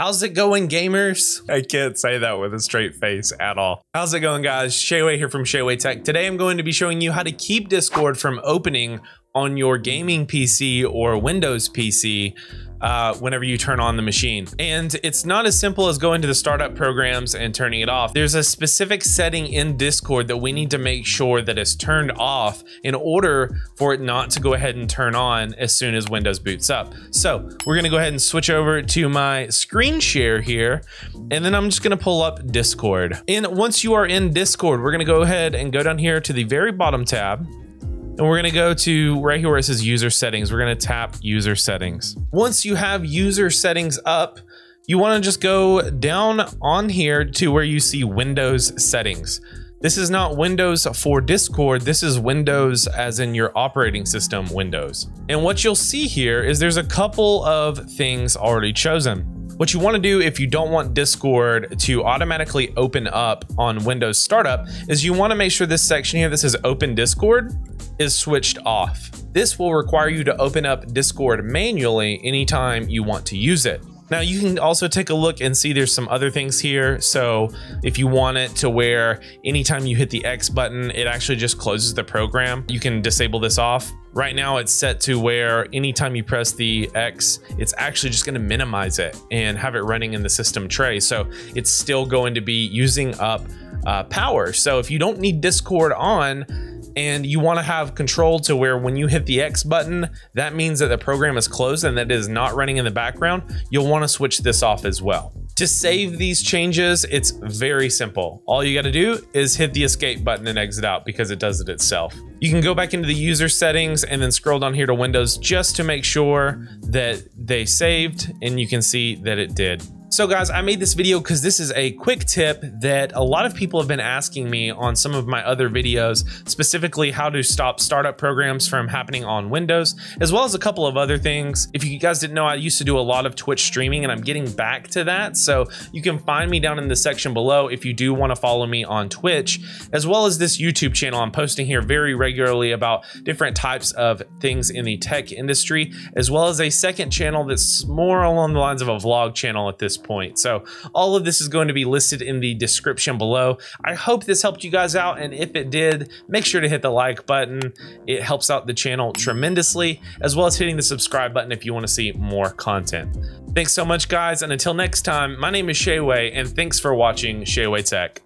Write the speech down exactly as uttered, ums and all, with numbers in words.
How's it going, gamers? I can't say that with a straight face at all. How's it going, guys? Shayway here from Shayway Tech. Today I'm going to be showing you how to keep Discord from opening on your gaming P C or Windows P C uh, whenever you turn on the machine. And it's not as simple as going to the startup programs and turning it off. There's a specific setting in Discord that we need to make sure that it's turned off in order for it not to go ahead and turn on as soon as Windows boots up. So we're gonna go ahead and switch over to my screen share here, and then I'm just gonna pull up Discord. And once you are in Discord, we're gonna go ahead and go down here to the very bottom tab. And we're gonna go to right here where it says user settings. We're gonna tap user settings. Once you have user settings up, you wanna just go down on here to where you see Windows settings. This is not Windows for Discord. This is Windows as in your operating system Windows. And what you'll see here is there's a couple of things already chosen. What you want to do if you don't want Discord to automatically open up on Windows startup is you want to make sure this section here that says open Discord is switched off. This will require you to open up Discord manually anytime you want to use it. Now you can also take a look and see there's some other things here. So if you want it to where anytime you hit the X button, it actually just closes the program, you can disable this off. Right now it's set to where anytime you press the X, it's actually just gonna minimize it and have it running in the system tray. So it's still going to be using up uh, power. So if you don't need Discord on, and you want to have control to where when you hit the X button, that means that the program is closed and that it is not running in the background, you'll want to switch this off as well. To save these changes, it's very simple. All you got to do is hit the escape button and exit out because it does it itself. You can go back into the user settings and then scroll down here to Windows just to make sure that they saved, and you can see that it did. So guys, I made this video because this is a quick tip that a lot of people have been asking me on some of my other videos, specifically how to stop startup programs from happening on Windows, as well as a couple of other things. If you guys didn't know, I used to do a lot of Twitch streaming and I'm getting back to that. So you can find me down in the section below if you do want to follow me on Twitch, as well as this YouTube channel. I'm posting here very regularly about different types of things in the tech industry, as well as a second channel that's more along the lines of a vlog channel at this point. point. So all of this is going to be listed in the description below. I hope this helped you guys out, and if it did, make sure to hit the like button. It helps out the channel tremendously, as well as hitting the subscribe button if you want to see more content. Thanks so much, guys, and until next time, my name is Shayway, and thanks for watching Shayway Tech.